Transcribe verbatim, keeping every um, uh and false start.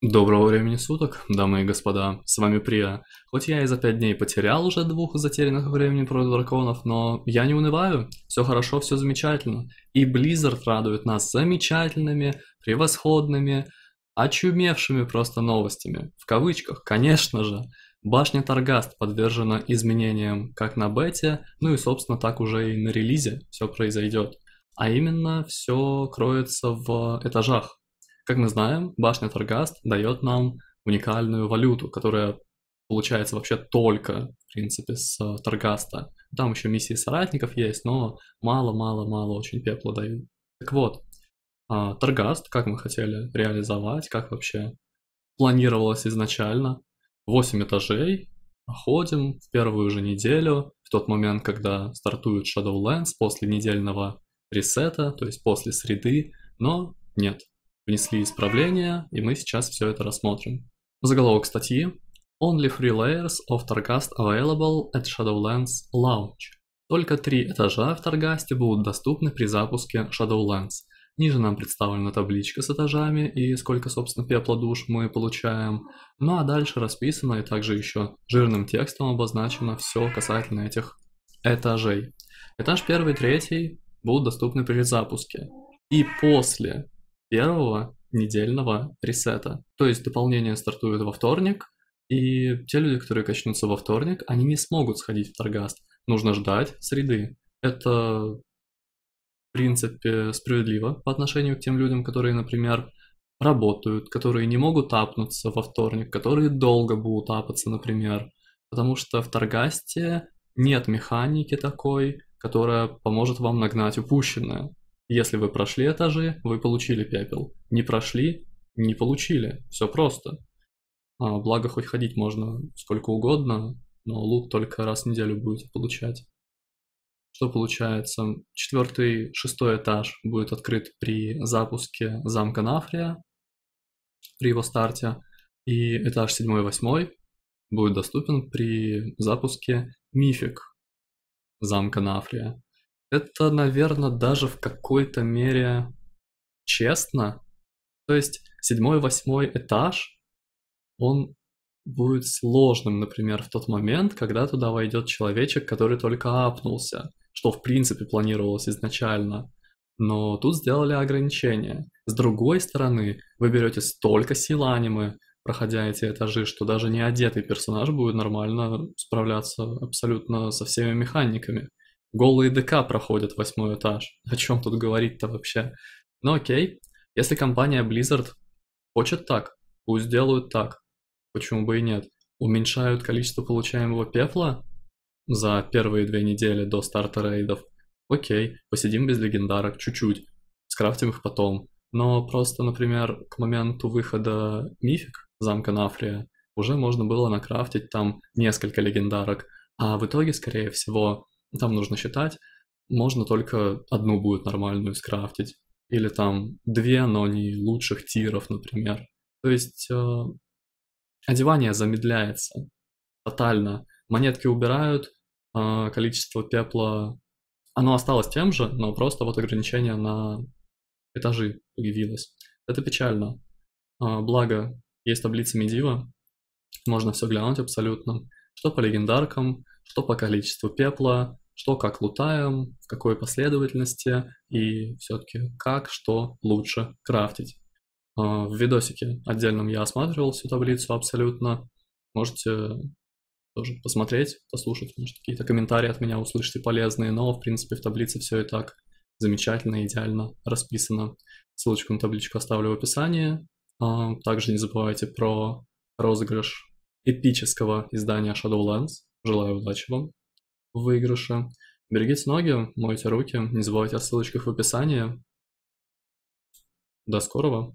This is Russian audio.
Доброго времени суток, дамы и господа, с вами Прия. Хоть я и за пять дней потерял уже двух затерянных времени против драконов, но я не унываю, все хорошо, все замечательно. И Blizzard радует нас замечательными, превосходными, очумевшими просто новостями. В кавычках, конечно же. Башня Торгаст подвержена изменениям как на бете, ну и собственно так уже и на релизе все произойдет. А именно, все кроется в этажах. Как мы знаем, башня Торгаст дает нам уникальную валюту, которая получается вообще только, в принципе, с Торгаста. Там еще миссии соратников есть, но мало-мало-мало очень пепла дают. Так вот, Торгаст, как мы хотели реализовать, как вообще планировалось изначально. восемь этажей, ходим в первую же неделю, в тот момент, когда стартует Shadowlands, после недельного ресета, то есть после среды, но нет. Внесли исправления, и мы сейчас все это рассмотрим. Заголовок статьи. Only three layers of Торгаст available at Shadowlands launch. Только три этажа в Торгасте будут доступны при запуске Shadowlands. Ниже нам представлена табличка с этажами и сколько, собственно, пепла душ мы получаем. Ну а дальше расписано и также еще жирным текстом обозначено все касательно этих этажей. Этаж первый, третий будут доступны при запуске. И после первого недельного ресета. То есть дополнение стартует во вторник, и те люди, которые качнутся во вторник, они не смогут сходить в Торгаст. Нужно ждать среды. Это, в принципе, справедливо по отношению к тем людям, которые, например, работают, которые не могут апнуться во вторник, которые долго будут апаться, например. Потому что в Торгасте нет механики такой, которая поможет вам нагнать упущенное. Если вы прошли этажи, вы получили пепел. Не прошли, не получили. Все просто. А, благо, хоть ходить можно сколько угодно, но лут только раз в неделю будете получать. Что получается? Четвертый, шестой этаж будет открыт при запуске замка Нафрия, при его старте. И этаж седьмой, восьмой будет доступен при запуске мифик замка Нафрия. Это, наверное, даже в какой-то мере честно. То есть седьмой-восьмой этаж, он будет сложным, например, в тот момент, когда туда войдет человечек, который только апнулся, что в принципе планировалось изначально. Но тут сделали ограничения. С другой стороны, вы берете столько сил аниме, проходя эти этажи, что даже неодетый персонаж будет нормально справляться абсолютно со всеми механиками. Голые ДК проходят восьмой этаж. О чем тут говорить-то вообще? Ну окей, если компания Blizzard хочет так, пусть делают так. Почему бы и нет? Уменьшают количество получаемого пепла за первые две недели до старта рейдов. Окей, посидим без легендарок чуть-чуть, скрафтим их потом. Но просто, например, к моменту выхода мифик замка Нафрия уже можно было накрафтить там несколько легендарок. А в итоге, скорее всего, там нужно считать, можно только одну будет нормальную скрафтить. Или там две, но не лучших тиров, например. То есть э, одевание замедляется тотально. Монетки убирают, э, количество пепла, оно осталось тем же, но просто вот ограничение на этажи появилось. Это печально. Э, благо, есть таблица Медива, можно все глянуть абсолютно. Что по легендаркам, что по количеству пепла, что как лутаем, в какой последовательности и все-таки как что лучше крафтить. В видосике отдельном я осматривал всю таблицу абсолютно. Можете тоже посмотреть, послушать, может, какие-то комментарии от меня услышите полезные, но в принципе в таблице все и так замечательно, идеально расписано. Ссылочку на табличку оставлю в описании. Также не забывайте про розыгрыш эпического издания Shadowlands. Желаю удачи вам в выигрыше. Берегите ноги, мойте руки, не забывайте о ссылочках в описании. До скорого!